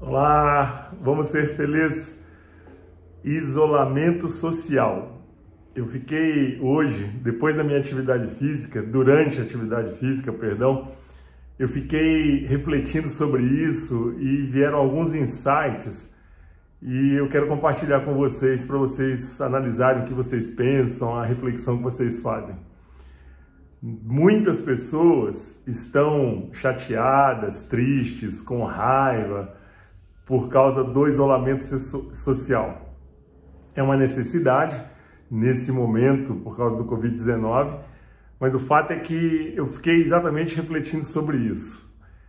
Olá, vamos ser felizes. Isolamento social. Eu fiquei hoje, depois da minha atividade física, durante a atividade física, perdão, eu fiquei refletindo sobre isso e vieram alguns insights e eu quero compartilhar com vocês, para vocês analisarem o que vocês pensam, a reflexão que vocês fazem. Muitas pessoas estão chateadas, tristes, com raiva, por causa do isolamento social. É uma necessidade nesse momento, por causa do Covid-19, mas o fato é que eu fiquei exatamente refletindo sobre isso.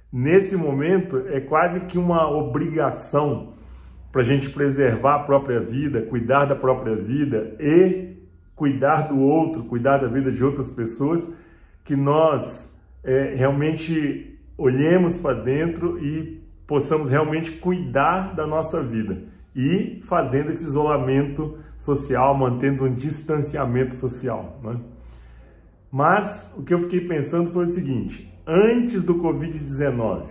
Nesse momento, é quase que uma obrigação para a gente preservar a própria vida, cuidar da própria vida e cuidar do outro, cuidar da vida de outras pessoas, que nós realmente olhemos para dentro e possamos realmente cuidar da nossa vida e fazendo esse isolamento social, mantendo um distanciamento social, né? Mas o que eu fiquei pensando foi o seguinte: antes do Covid-19,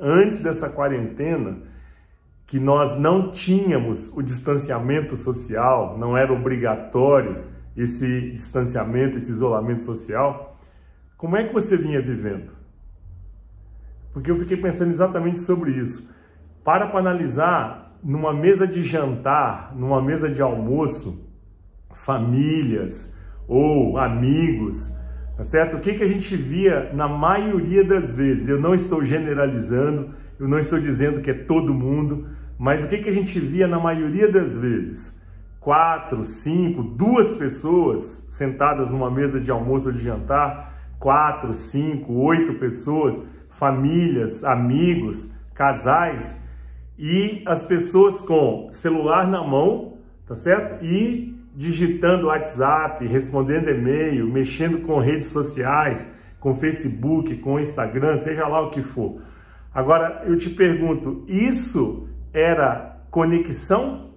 antes dessa quarentena, que nós não tínhamos o distanciamento social, não era obrigatório esse distanciamento, esse isolamento social, como é que você vinha vivendo? Porque eu fiquei pensando exatamente sobre isso. Para analisar, numa mesa de jantar, numa mesa de almoço, famílias ou amigos, tá certo? O que a gente via na maioria das vezes? Eu não estou generalizando, eu não estou dizendo que é todo mundo, mas o que a gente via na maioria das vezes? 4, 5, 2 pessoas sentadas numa mesa de almoço ou de jantar, 4, 5, 8 pessoas, famílias, amigos, casais, e as pessoas com celular na mão, tá certo? E digitando WhatsApp, respondendo e-mail, mexendo com redes sociais, com Facebook, com Instagram, seja lá o que for. Agora, eu te pergunto, isso era conexão?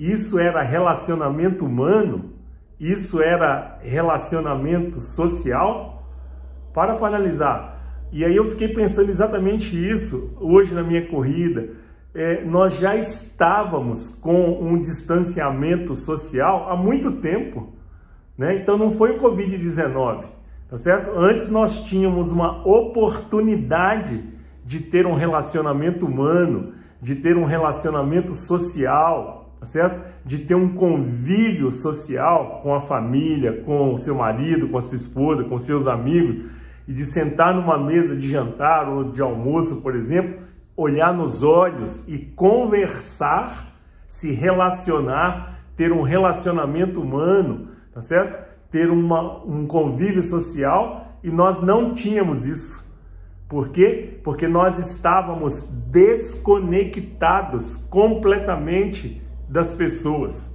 Isso era relacionamento humano? Isso era relacionamento social? Para analisar. E aí eu fiquei pensando exatamente isso hoje na minha corrida. Nós já estávamos com um distanciamento social há muito tempo, né? Então não foi o Covid-19, tá certo? Antes nós tínhamos uma oportunidade de ter um relacionamento humano, de ter um relacionamento social, tá certo? De ter um convívio social com a família, com o seu marido, com a sua esposa, com seus amigos, e de sentar numa mesa de jantar ou de almoço, por exemplo, olhar nos olhos e conversar, se relacionar, ter um relacionamento humano, tá certo? Ter um convívio social, e nós não tínhamos isso. Por quê? Porque nós estávamos desconectados completamente das pessoas.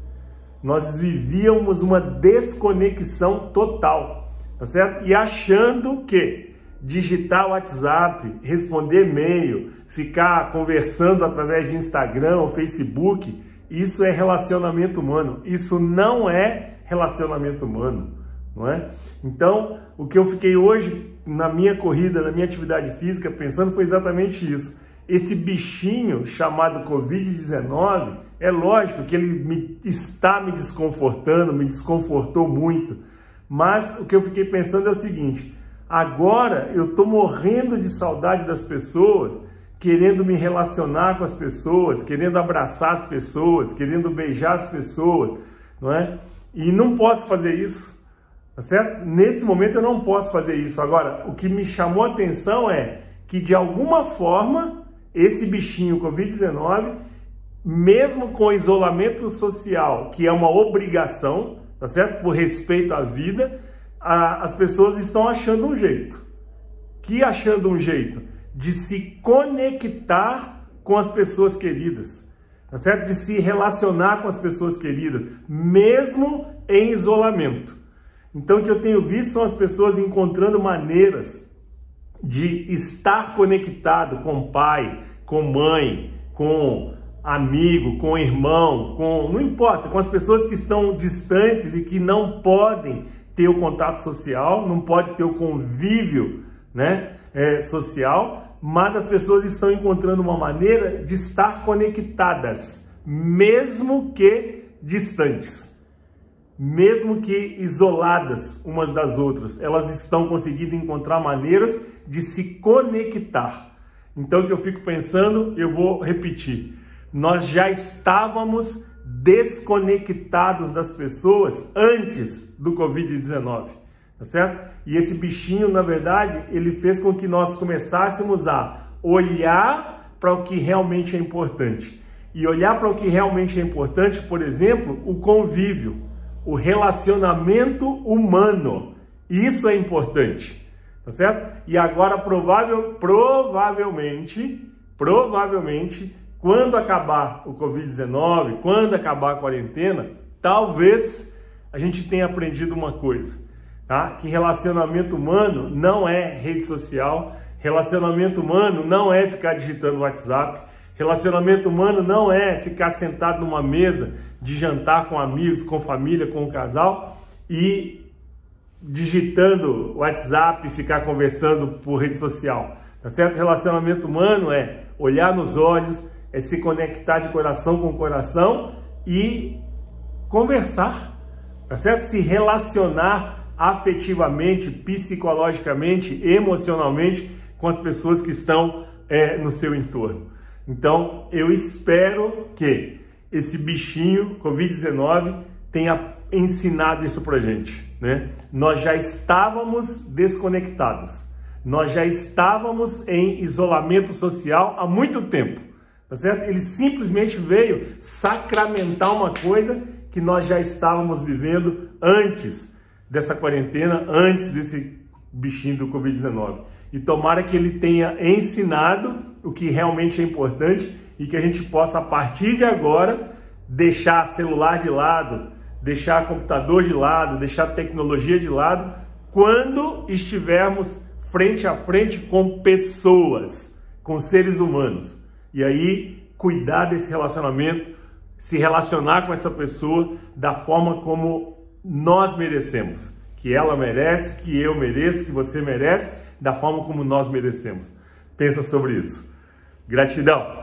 Nós vivíamos uma desconexão total. Tá certo? E achando que digitar WhatsApp, responder e-mail, ficar conversando através de Instagram ou Facebook, isso é relacionamento humano. Isso não é relacionamento humano, não é? Então, o que eu fiquei hoje na minha corrida, na minha atividade física, pensando foi exatamente isso. Esse bichinho chamado Covid-19, é lógico que ele está me desconfortando, me desconfortou muito. Mas o que eu fiquei pensando é o seguinte: agora eu estou morrendo de saudade das pessoas, querendo me relacionar com as pessoas, querendo abraçar as pessoas, querendo beijar as pessoas, não é? E não posso fazer isso, tá certo? Nesse momento eu não posso fazer isso. Agora, o que me chamou a atenção é que, de alguma forma, esse bichinho Covid-19, mesmo com isolamento social, que é uma obrigação, tá certo? Por respeito à vida, as pessoas estão achando um jeito. De se conectar com as pessoas queridas, tá certo? De se relacionar com as pessoas queridas, mesmo em isolamento. Então, o que eu tenho visto são as pessoas encontrando maneiras de estar conectado com pai, com mãe, com amigo, com irmão, não importa, com as pessoas que estão distantes e que não podem ter o contato social, não pode ter o convívio, né, social, mas as pessoas estão encontrando uma maneira de estar conectadas, mesmo que distantes, mesmo que isoladas umas das outras. Elas estão conseguindo encontrar maneiras de se conectar. Então, o que eu fico pensando, eu vou repetir. Nós já estávamos desconectados das pessoas antes do Covid-19, tá certo? E esse bichinho, na verdade, ele fez com que nós começássemos a olhar para o que realmente é importante. E olhar para o que realmente é importante, por exemplo, o convívio, o relacionamento humano. Isso é importante, tá certo? E agora, provavelmente, quando acabar o Covid-19, quando acabar a quarentena, talvez a gente tenha aprendido uma coisa, tá? Que relacionamento humano não é rede social, relacionamento humano não é ficar digitando WhatsApp, relacionamento humano não é ficar sentado numa mesa de jantar com amigos, com família, com um casal e digitando WhatsApp e ficar conversando por rede social, tá certo? Relacionamento humano é olhar nos olhos, é se conectar de coração com coração e conversar, tá certo? Se relacionar afetivamente, psicologicamente, emocionalmente com as pessoas que estão no seu entorno. Então, eu espero que esse bichinho Covid-19 tenha ensinado isso pra gente, né? Nós já estávamos desconectados, nós já estávamos em isolamento social há muito tempo. Tá certo? Ele simplesmente veio sacramentar uma coisa que nós já estávamos vivendo antes dessa quarentena, antes desse bichinho do Covid-19. E tomara que ele tenha ensinado o que realmente é importante e que a gente possa, a partir de agora, deixar celular de lado, deixar computador de lado, deixar tecnologia de lado, quando estivermos frente a frente com pessoas, com seres humanos. E aí, cuidar desse relacionamento, se relacionar com essa pessoa da forma como nós merecemos. Que ela merece, que eu mereço, que você merece, da forma como nós merecemos. Pensa sobre isso. Gratidão!